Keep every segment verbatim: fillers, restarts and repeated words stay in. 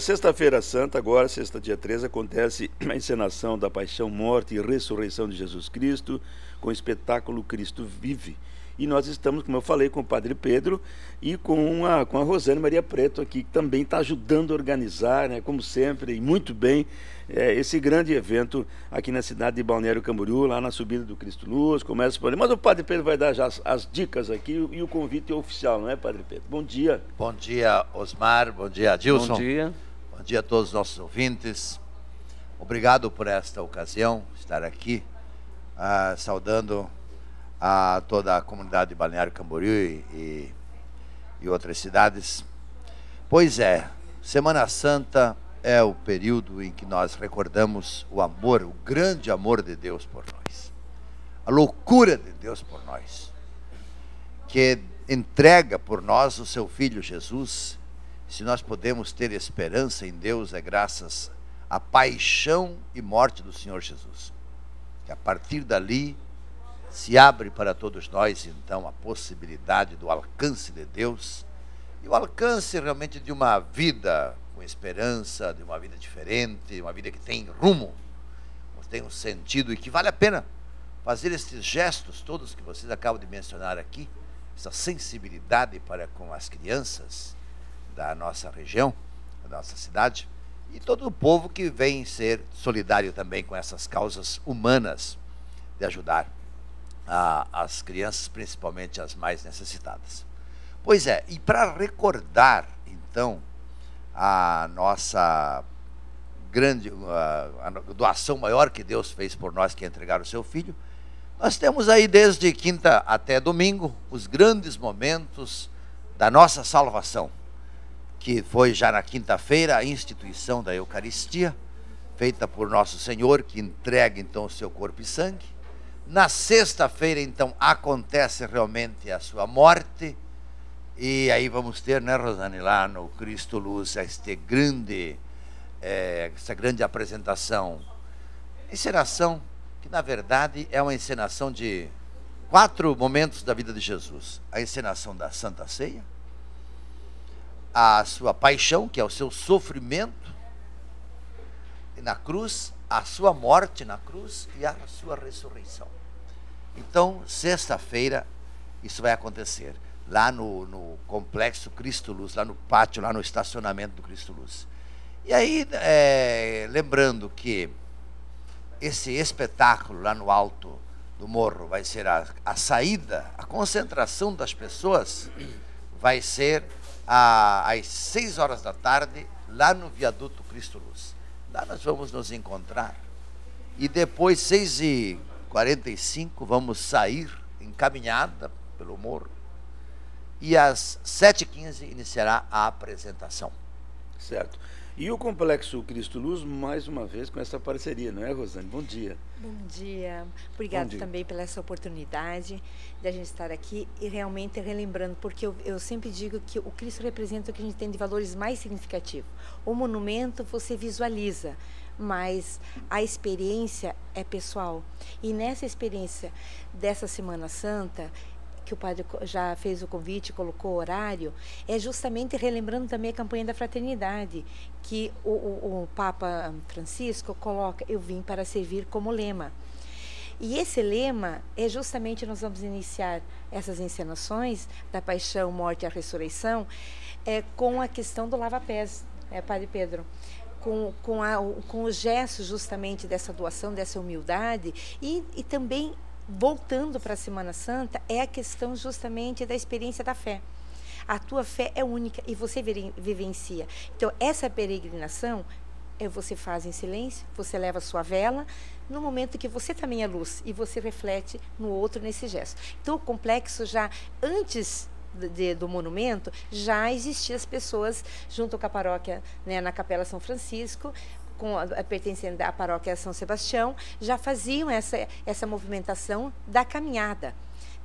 Sexta-feira Santa, agora, sexta dia treze, acontece a encenação da paixão, morte e ressurreição de Jesus Cristo, com o espetáculo Cristo Vive. E nós estamos, como eu falei, com o Padre Pedro e com a, com a Rosane Maria Preto aqui, que também está ajudando a organizar, né, como sempre, e muito bem, é, esse grande evento aqui na cidade de Balneário Camboriú, lá na subida do Cristo Luz, começa por ali. Mas o Padre Pedro vai dar já as, as dicas aqui e o convite é oficial, não é, Padre Pedro? Bom dia. Bom dia, Osmar. Bom dia, Gilson. Bom dia. Bom dia a todos os nossos ouvintes. Obrigado por esta ocasião, estar aqui, ah, saudando a toda a comunidade de Balneário Camboriú e, e outras cidades. Pois é, Semana Santa é o período em que nós recordamos o amor, o grande amor de Deus por nós. A loucura de Deus por nós, que entrega por nós o seu Filho Jesus. Se nós podemos ter esperança em Deus, é graças à paixão e morte do Senhor Jesus. Que a partir dali se abre para todos nós, então, a possibilidade do alcance de Deus e o alcance realmente de uma vida com esperança, de uma vida diferente, uma vida que tem rumo, que tem um sentido e que vale a pena fazer esses gestos todos que vocês acabam de mencionar aqui, essa sensibilidade para com as crianças da nossa região, da nossa cidade, e todo o povo que vem ser solidário também com essas causas humanas de ajudar a, as crianças, principalmente as mais necessitadas. Pois é, e para recordar, então, a nossa grande a, a doação maior que Deus fez por nós, que é entregar o seu Filho, nós temos aí desde quinta até domingo os grandes momentos da nossa salvação, que foi já na quinta-feira a instituição da Eucaristia, feita por Nosso Senhor, que entrega então o seu corpo e sangue. Na sexta-feira, então, acontece realmente a sua morte, e aí vamos ter, né, Rosane, lá no Cristo Luz, este grande, é, essa grande apresentação, encenação, que na verdade é uma encenação de quatro momentos da vida de Jesus. A encenação da Santa Ceia, a sua paixão, que é o seu sofrimento na cruz, a sua morte na cruz e a sua ressurreição. Então, sexta-feira, isso vai acontecer lá no, no Complexo Cristo Luz, lá no pátio, lá no estacionamento do Cristo Luz. E aí, é, lembrando que esse espetáculo lá no alto do morro vai ser a, a saída, a concentração das pessoas vai ser às seis horas da tarde, lá no viaduto Cristo Luz. Lá nós vamos nos encontrar. E depois, seis e quarenta e cinco, vamos sair em caminhada pelo morro. E às sete e quinze iniciará a apresentação. Certo. E o Complexo Cristo Luz, mais uma vez, com essa parceria, não é, Rosane? Bom dia. Bom dia. Obrigada também pela essa oportunidade de a gente estar aqui e realmente relembrando, porque eu, eu sempre digo que o Cristo representa o que a gente tem de valores mais significativos. O monumento você visualiza, mas a experiência é pessoal. E nessa experiência dessa Semana Santa, que o padre já fez o convite, colocou o horário, é justamente relembrando também a campanha da fraternidade, que o, o, o Papa Francisco coloca, eu vim para servir, como lema. E esse lema é justamente, nós vamos iniciar essas encenações da paixão, morte e a ressurreição, é, com a questão do lava-pés, é, padre Pedro, com, com, a, com o gesto justamente dessa doação, dessa humildade, e, e também voltando para a Semana Santa, é a questão justamente da experiência da fé. A tua fé é única e você vivencia. Então, essa peregrinação, você faz em silêncio, você leva a sua vela, no momento que você também é luz e você reflete no outro nesse gesto. Então, o complexo já, antes De, do monumento, já existiam as pessoas junto com a paróquia, né, na Capela São Francisco, com a, a, pertencendo à Paróquia São Sebastião, já faziam essa, essa movimentação da caminhada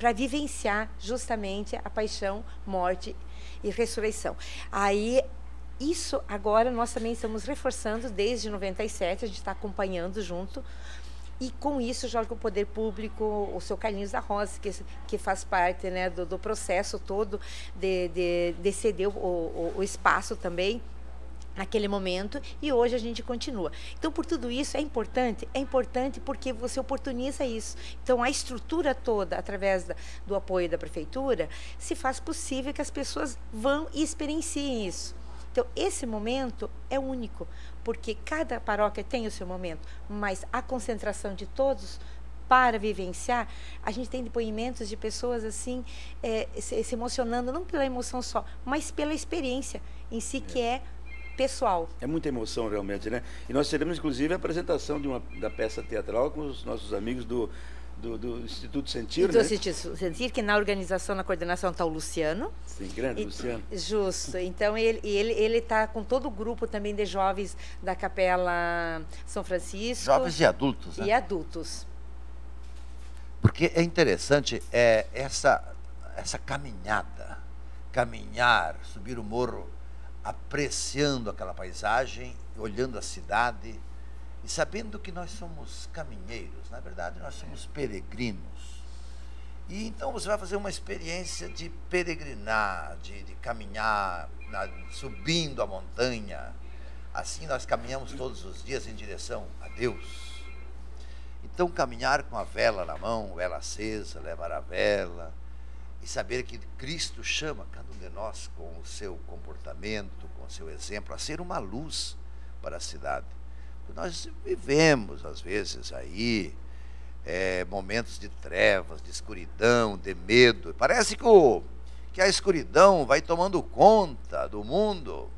para vivenciar justamente a paixão, morte e ressurreição. Aí, isso agora nós também estamos reforçando desde noventa e sete, a gente está acompanhando junto. E com isso, joga o poder público, o seu Carlinhos da Rosa, que, que faz parte, né, do, do processo todo de, de, de ceder o, o, o espaço também naquele momento, e hoje a gente continua. Então, por tudo isso, é importante, é importante porque você oportuniza isso. Então, a estrutura toda, através da, do apoio da prefeitura, se faz possível que as pessoas vão e experienciem isso. Então, esse momento é único, porque cada paróquia tem o seu momento, mas a concentração de todos para vivenciar, a gente tem depoimentos de pessoas assim, é, se, se emocionando, não pela emoção só, mas pela experiência em si, que é pessoal. É muita emoção realmente, né? E nós teremos inclusive a apresentação de uma, da peça teatral com os nossos amigos do, do, do Instituto Sentir, né? Instituto Sentir, que na organização, na coordenação está o Luciano. Sim, grande e, Luciano. Justo. Então ele ele ele está com todo o grupo também de jovens da Capela São Francisco. Jovens e adultos, né? E adultos. Porque é interessante é, essa, essa caminhada, caminhar, subir o morro, apreciando aquela paisagem, olhando a cidade e sabendo que nós somos caminheiros, na verdade nós somos peregrinos. E então você vai fazer uma experiência de peregrinar, de, de caminhar, na, subindo a montanha. Assim nós caminhamos todos os dias em direção a Deus. Então, caminhar com a vela na mão, ela acesa, levar a vela, e saber que Cristo chama cada um de nós com o seu comportamento, com o seu exemplo, a ser uma luz para a cidade. Nós vivemos, às vezes, aí, é, momentos de trevas, de escuridão, de medo. Parece que, o, que a escuridão vai tomando conta do mundo,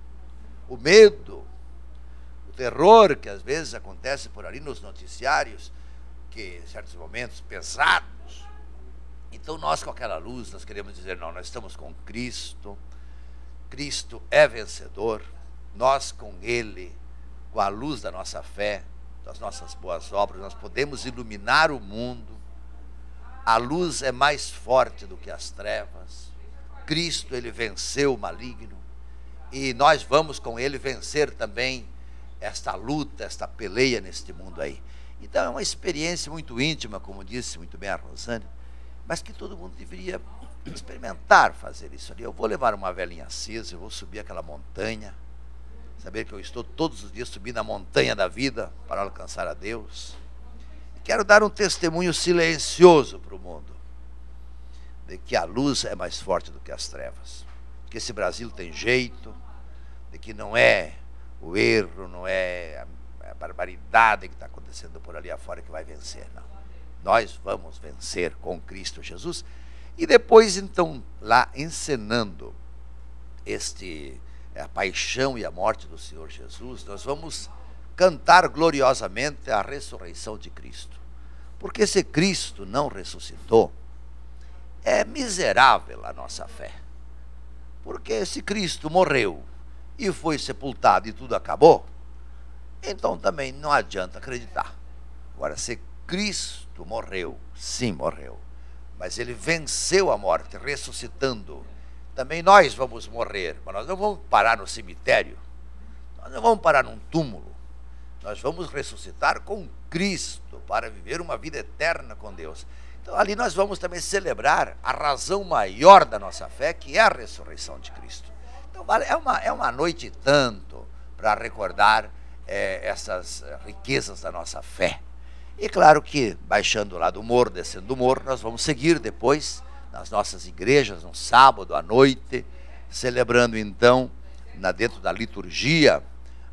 o medo, o terror que, às vezes, acontece por ali nos noticiários, que em certos momentos pesados. Então nós com aquela luz nós queremos dizer, não, nós estamos com Cristo, Cristo é vencedor, nós com Ele, com a luz da nossa fé, das nossas boas obras, nós podemos iluminar o mundo. A luz é mais forte do que as trevas. Cristo, Ele venceu o maligno e nós vamos com Ele vencer também esta luta, esta peleia neste mundo aí. Então é uma experiência muito íntima, como disse muito bem a Rosane, mas que todo mundo deveria experimentar fazer isso ali. Eu vou levar uma velinha acesa, eu vou subir aquela montanha, saber que eu estou todos os dias subindo a montanha da vida para alcançar a Deus. E quero dar um testemunho silencioso para o mundo, de que a luz é mais forte do que as trevas, que esse Brasil tem jeito, de que não é o erro, não é a a barbaridade que está acontecendo por ali afora que vai vencer, não. Nós vamos vencer com Cristo Jesus. E depois, então, lá encenando este, a paixão e a morte do Senhor Jesus, nós vamos cantar gloriosamente a ressurreição de Cristo. Porque se Cristo não ressuscitou, é miserável a nossa fé. Porque se Cristo morreu e foi sepultado e tudo acabou, então também não adianta acreditar. Agora, se Cristo morreu, sim, morreu, mas Ele venceu a morte, ressuscitando, também nós vamos morrer, mas nós não vamos parar no cemitério, nós não vamos parar num túmulo, nós vamos ressuscitar com Cristo para viver uma vida eterna com Deus. Então, ali nós vamos também celebrar a razão maior da nossa fé, que é a ressurreição de Cristo. Então, é uma, é uma noite e tanto para recordar É, essas riquezas da nossa fé. E claro que, baixando lá do morro, descendo do morro, nós vamos seguir depois nas nossas igrejas, no sábado à noite, celebrando então, na, dentro da liturgia,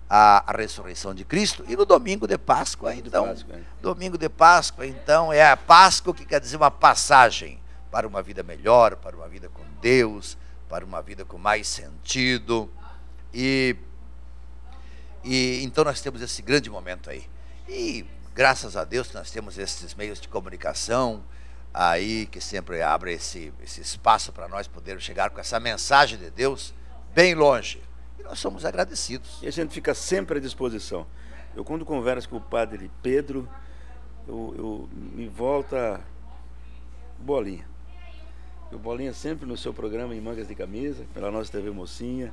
a, a ressurreição de Cristo. E no domingo de Páscoa, então, domingo de Páscoa, então, é a Páscoa, que quer dizer uma passagem para uma vida melhor, para uma vida com Deus, para uma vida com mais sentido. E E, então nós temos esse grande momento aí. E graças a Deus nós temos esses meios de comunicação aí que sempre abre esse, esse espaço para nós podermos chegar com essa mensagem de Deus bem longe. E nós somos agradecidos. E a gente fica sempre à disposição. Eu, quando converso com o Padre Pedro, eu, eu me volta Bolinha. O Bolinha sempre no seu programa Em Mangas de Camisa, pela nossa T V Mocinha.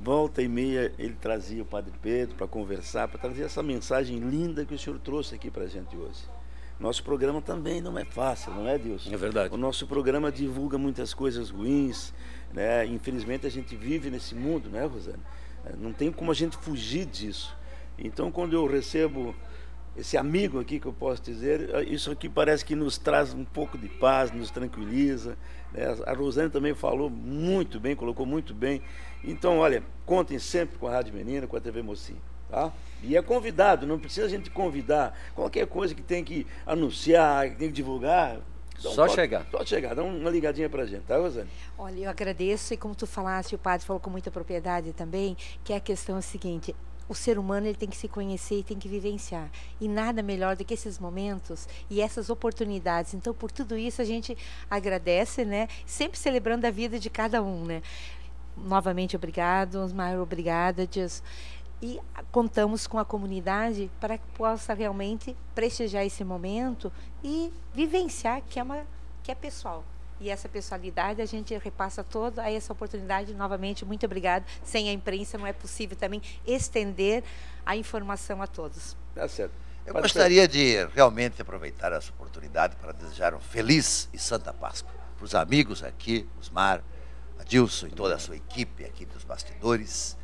Volta e meia ele trazia o Padre Pedro para conversar, para trazer essa mensagem linda que o senhor trouxe aqui para a gente hoje. Nosso programa também não é fácil, não é, Deus? É verdade. O nosso programa divulga muitas coisas ruins, né? Infelizmente a gente vive nesse mundo, né, Rosane? Não tem como a gente fugir disso. Então, quando eu recebo esse amigo aqui, que eu posso dizer, isso aqui parece que nos traz um pouco de paz, nos tranquiliza. A Rosane também falou muito bem, colocou muito bem. Então, olha, contem sempre com a Rádio Menina, com a T V Mocinha, tá? E é convidado, não precisa a gente convidar. Qualquer coisa que tem que anunciar, que tem que divulgar... Então, só pode, chegar. Só chegar, dá uma ligadinha pra gente, tá, Rosane? Olha, eu agradeço, e como tu falaste, o padre falou com muita propriedade também, que a questão é a seguinte: o ser humano, ele tem que se conhecer e tem que vivenciar. E nada melhor do que esses momentos e essas oportunidades. Então, por tudo isso, a gente agradece, né? Sempre celebrando a vida de cada um, né? Novamente, obrigado, Osmar, obrigada, Gilson. E contamos com a comunidade para que possa realmente prestigiar esse momento e vivenciar que é, uma, que é pessoal. E essa pessoalidade a gente repassa toda a essa oportunidade. Novamente, muito obrigado. Sem a imprensa não é possível também estender a informação a todos. Tá certo. Eu Pode gostaria ser. de realmente aproveitar essa oportunidade para desejar um feliz e santa Páscoa para os amigos aqui, Osmar, a Gilson e toda a sua equipe aqui dos bastidores.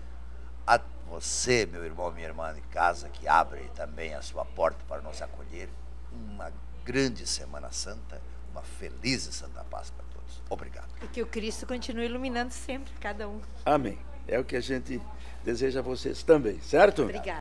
A você, meu irmão, minha irmã de casa, que abre também a sua porta para nos acolher. Uma grande Semana Santa, uma feliz e santa paz para todos. Obrigado. E que o Cristo continue iluminando sempre cada um. Amém. É o que a gente deseja a vocês também, certo? Obrigado.